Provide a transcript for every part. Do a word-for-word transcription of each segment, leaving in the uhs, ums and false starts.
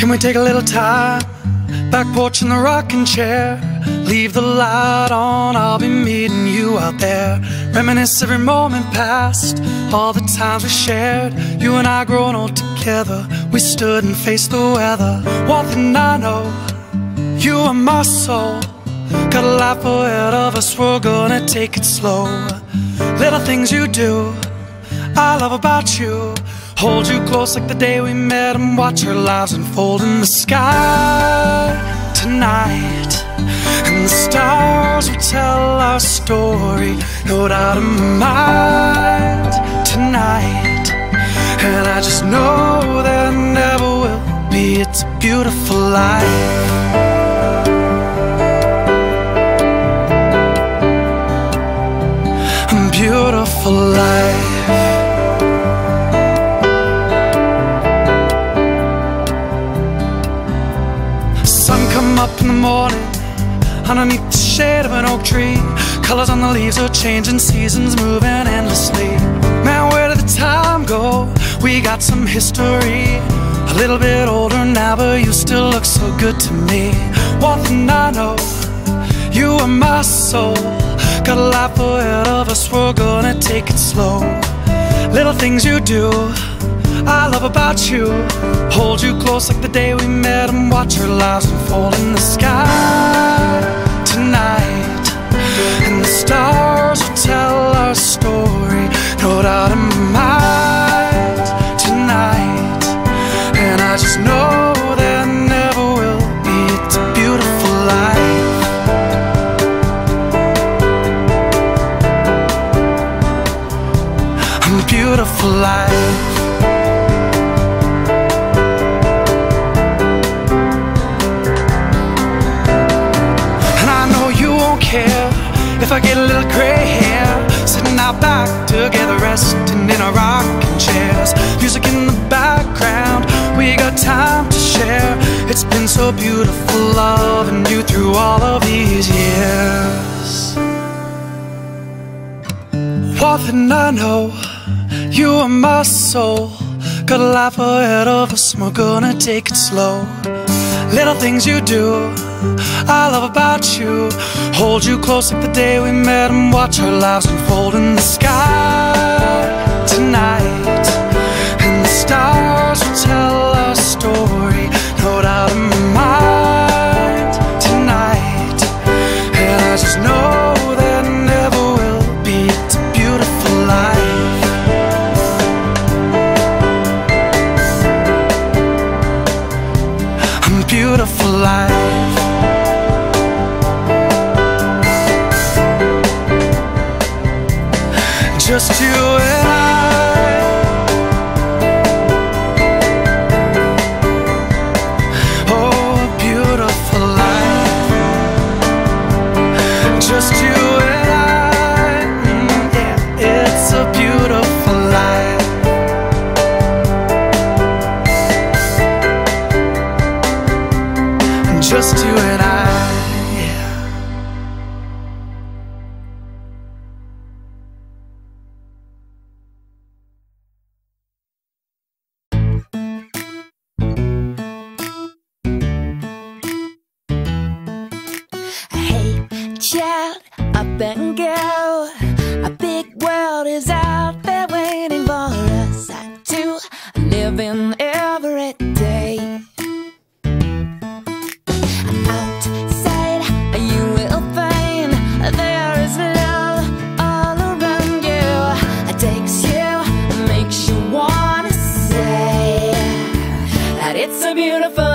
Can we take a little time? Back porch in the rocking chair. Leave the light on, I'll be meeting you out there. Reminisce every moment past, all the times we shared. You and I grown old together, we stood and faced the weather. One thing I know, you are my soul. Got a life ahead of us, we're gonna take it slow. Little things you do, I love about you. Hold you close like the day we met and watch our lives unfold in the sky tonight. And the stars will tell our story, no doubt in my mind tonight. And I just know there never will be, it's a beautiful life. Beautiful life. Sun come up in the morning, underneath the shade of an oak tree. Colors on the leaves are changing, seasons moving endlessly. Man, where did the time go? We got some history. A little bit older now, but you still look so good to me. One thing I know, you are my soul. Got a life ahead of us, we're gonna take it slow. Little things you do, I love about you. Hold you close like the day we met and watch our lives unfold in the sky tonight. And the stars will tell our story, no doubt in my mind tonight. And I just know there never will be, it's a beautiful life. Beautiful life. And I know you won't care if I get a little gray hair, sitting out back together, resting in our rocking chairs. Music in the background, we got time to share. It's been so beautiful loving you through all of these years. One thing I know, you are my soul. Got a life ahead of us, we're gonna take it slow. Little things you do, I love about you. Hold you close like the day we met and watch our lives unfold in the sky tonight. And the stars will tell our story, no doubt in my mind tonight. And I just know there never will be, it's a beautiful life. Beautiful life. Just you and I. Oh, beautiful life. Just you and I. Mm, yeah, it's a beautiful life. Just you and I. Hey, child, up and go. A big world is out there waiting for us to live in every day. It's a beautiful night,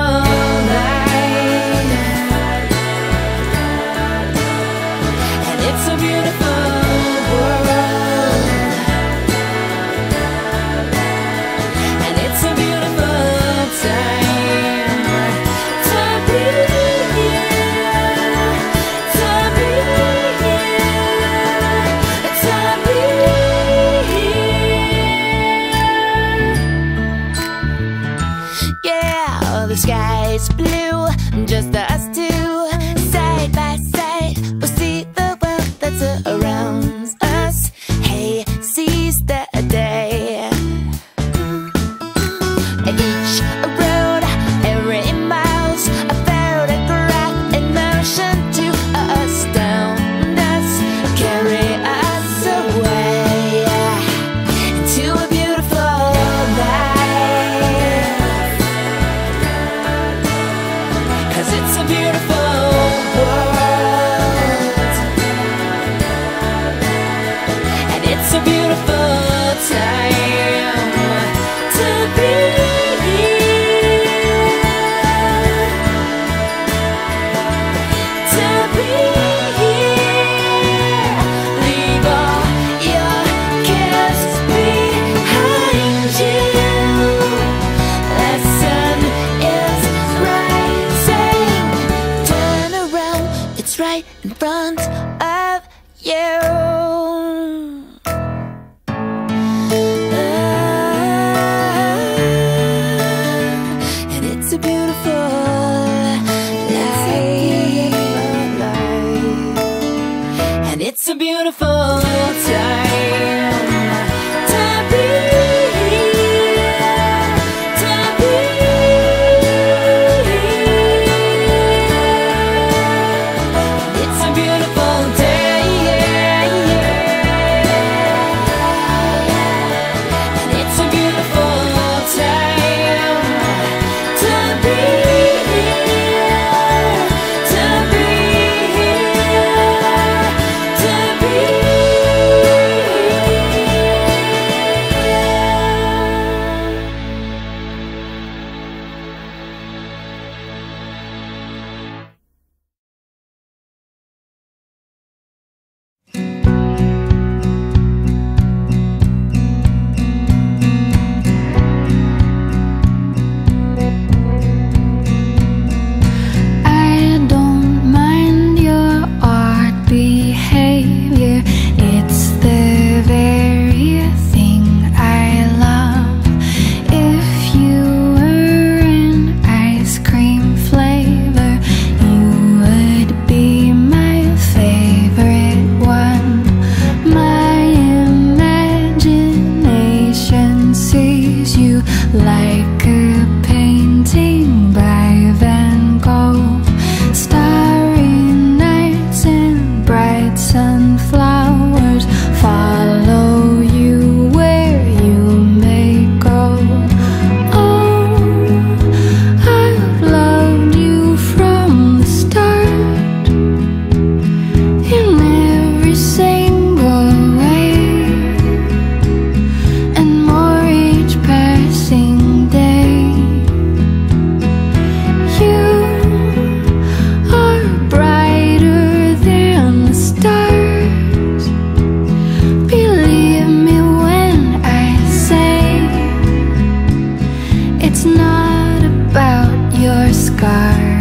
and it's a beautiful world, and it's a beautiful time to be here, to be here, to be here. Yeah. The sky is blue, just us two, side by side. We'll see the world that's around us. Hey, seize the day. Each road, every It's not about your scars.